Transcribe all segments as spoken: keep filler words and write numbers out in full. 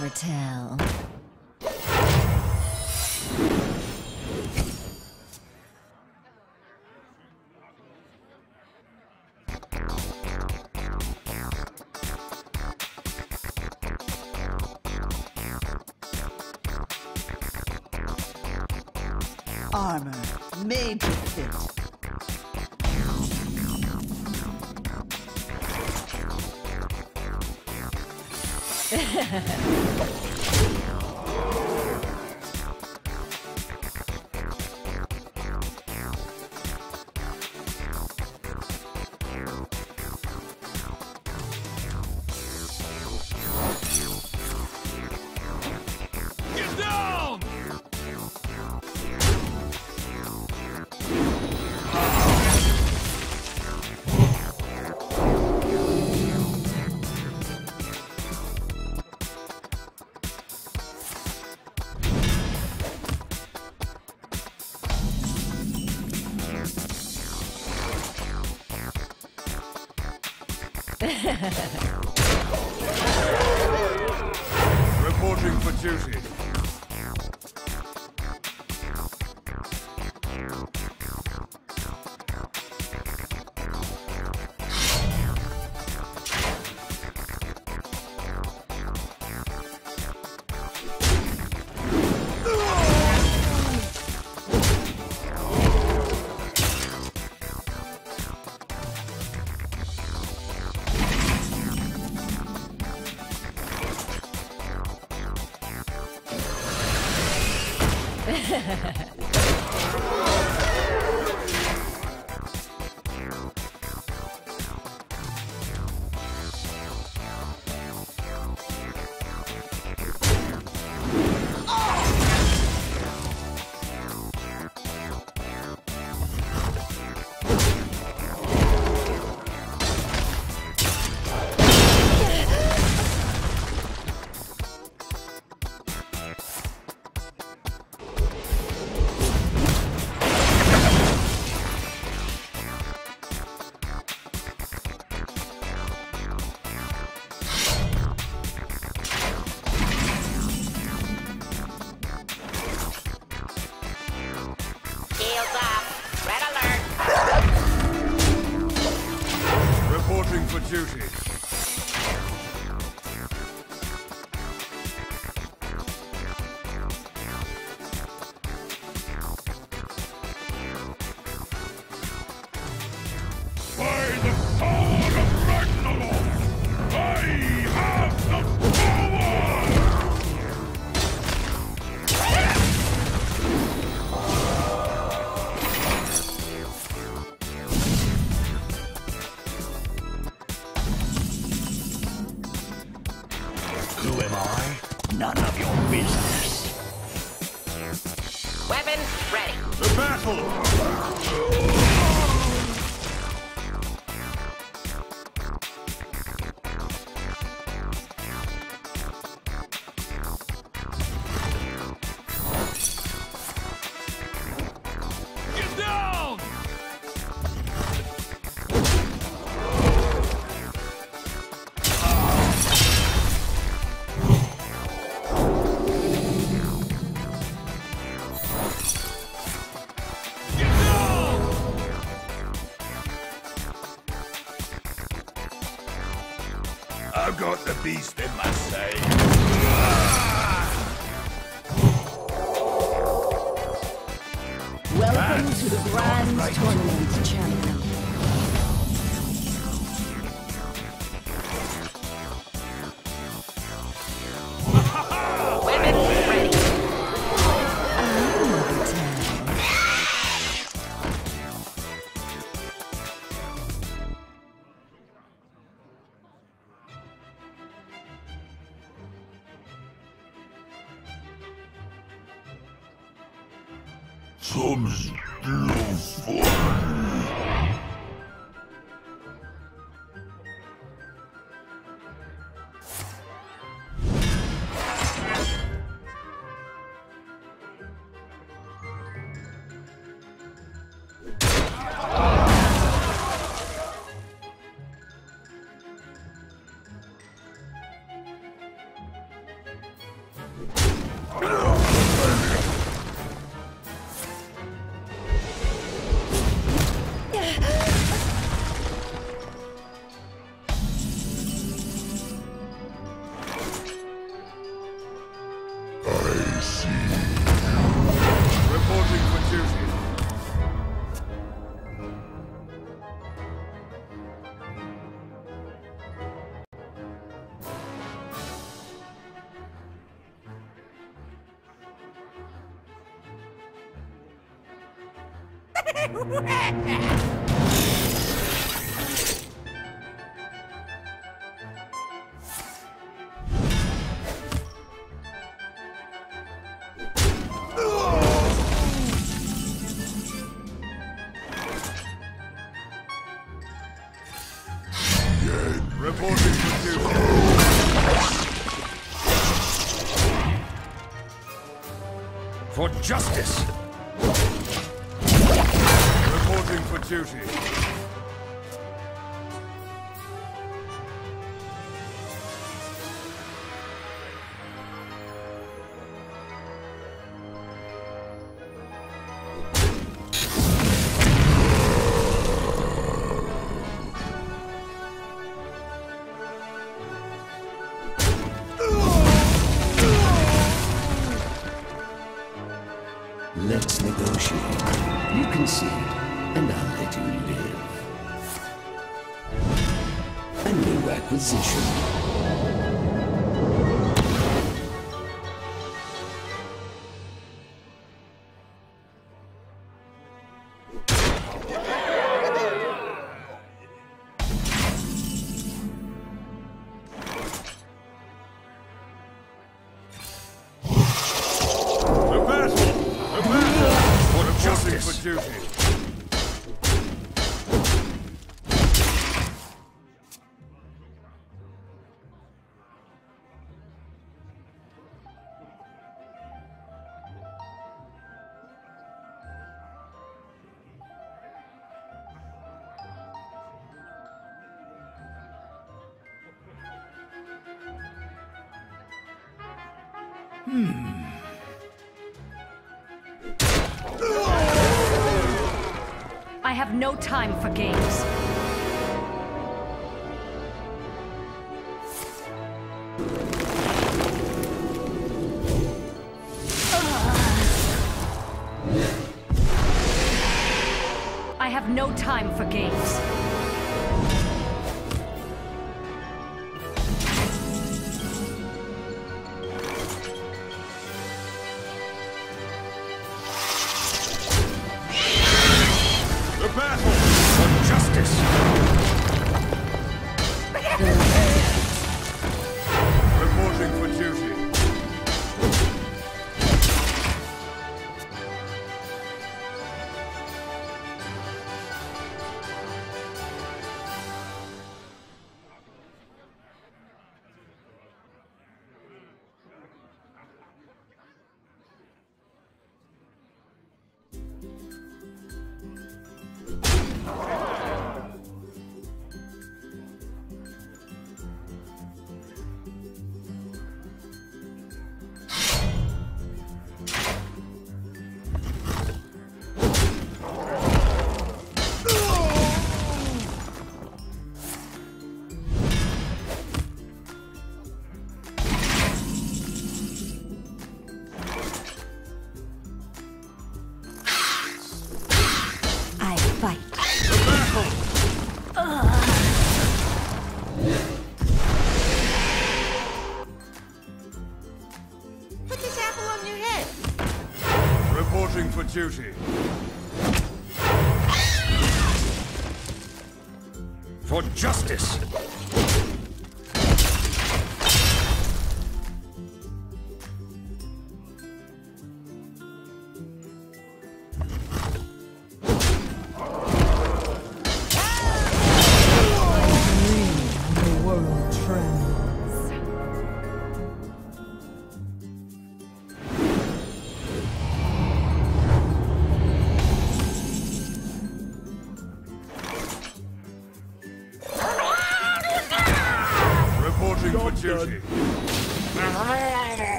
never tell. Armor made to fit. Get down! Reporting for duty. For duty. None of your business. Weapons ready. The battle! Get down! I've got the beast in my sight. Welcome That's to the Grand right. Tournament, champion. Some still fun. For justice! Reporting for duty. Let's negotiate. You concede, and I'll let you live. A new acquisition. Duty. Hmm. I have no time for games. Uh. I have no time for games. Reporting for duty. For justice. For duty.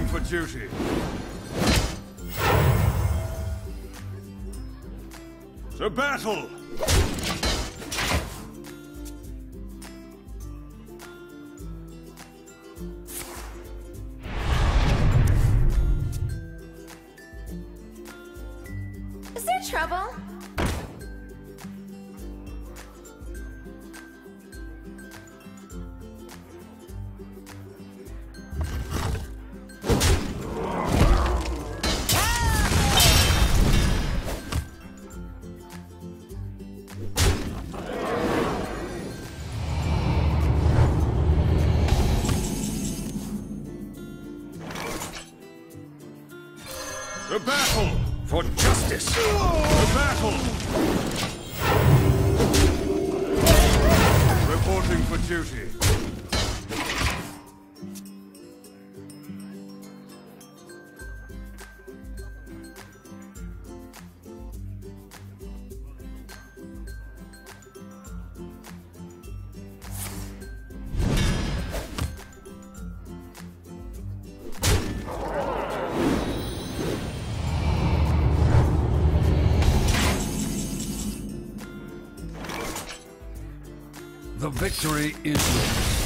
Reporting for duty. To battle! Is there trouble? The battle for justice! The battle! Reporting for duty. The victory is yours.